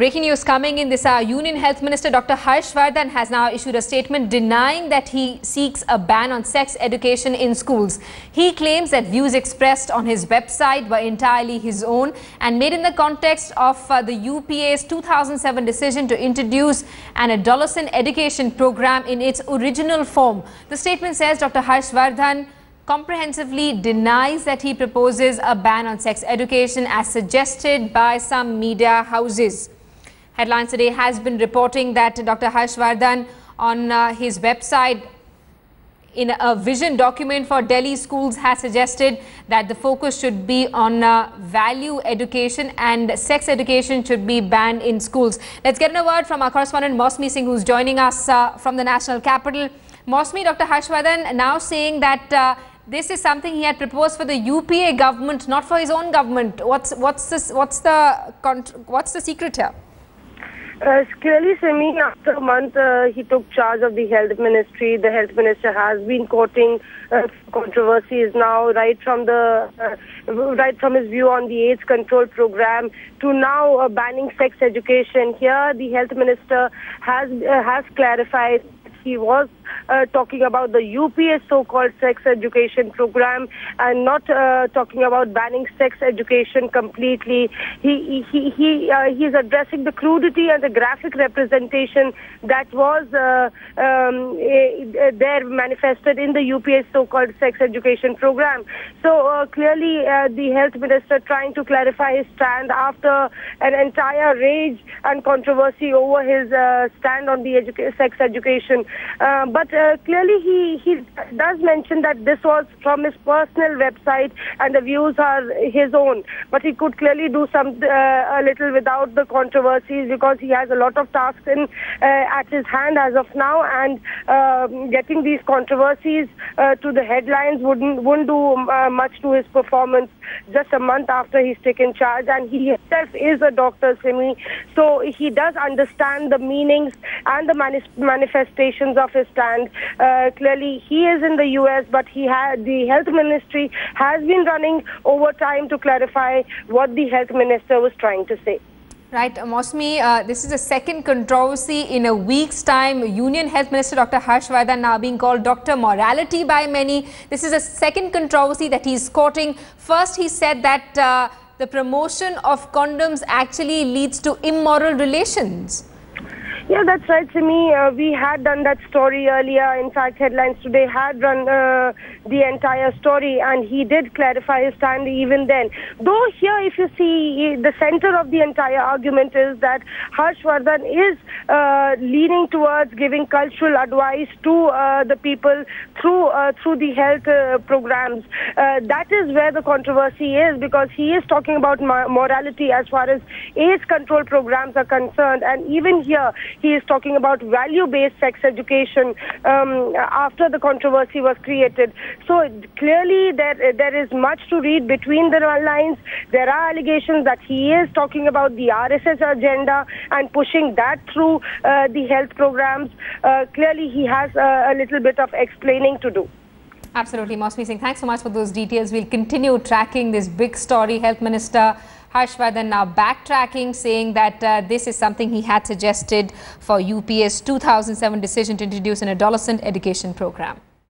Breaking news coming in this hour. Union Health Minister Dr. Harsh Vardhan has now issued a statement denying that he seeks a ban on sex education in schools. He claims that views expressed on his website were entirely his own and made in the context of the UPA's 2007 decision to introduce an adolescent education program in its original form. The statement says Dr. Harsh Vardhan comprehensively denies that he proposes a ban on sex education as suggested by some media houses. Headlines Today has been reporting that Dr. Harsh Vardhan on his website in a vision document for Delhi schools has suggested that the focus should be on value education and sex education should be banned in schools. Let's get in a word from our correspondent Mausmi Singh, who's joining us from the national capital. Mausmi, Dr. Harsh Vardhan now saying that this is something he had proposed for the UPA government, not for his own government. What's the secret here? Clearly, Simi, after a month he took charge of the health ministry. The health minister has been courting controversies now, right from his view on the AIDS control program to now banning sex education. Here, the health minister has clarified he was talking about the UPA's so-called sex education program and not talking about banning sex education completely. He's addressing the crudity and the graphic representation that was there manifested in the UPA's so-called sex education program. So clearly the health minister trying to clarify his stand after an entire rage and controversy over his stand on the sex education. But clearly he does mention that this was from his personal website and the views are his own. But he could clearly do some a little without the controversies because he has a lot of tasks in at his hand as of now, and getting these controversies to the headlines wouldn't do much to his performance just a month after he's taken charge. And he himself is a doctor, Simi, so he does understand the meanings and the manifestations of his stand. Clearly, he is in the U.S., but the health ministry has been running over time to clarify what the health minister was trying to say. Right, Mausmi, this is the second controversy in a week's time. Union Health Minister Dr. Harsh Vardhan now being called Dr. Morality by many. This is the second controversy that he's courting. First, he said that the promotion of condoms actually leads to immoral relations. Yeah, that's right, Simi. We had done that story earlier. In fact, Headlines Today had run the entire story, and he did clarify his stand even then. Though here, if you see, the center of the entire argument is that Harsh Vardhan is leaning towards giving cultural advice to the people through the health programs. That is where the controversy is, because he is talking about morality as far as AIDS control programs are concerned, and even here, he is talking about value-based sex education after the controversy was created. So clearly there is much to read between the lines. There are allegations that he is talking about the RSS agenda and pushing that through the health programs. Clearly he has a little bit of explaining to do. Absolutely, Mausmi Singh, thanks so much for those details. We'll continue tracking this big story. Health Minister Harsh Vardhan now backtracking, saying that this is something he had suggested for UPA's 2007 decision to introduce an adolescent education program.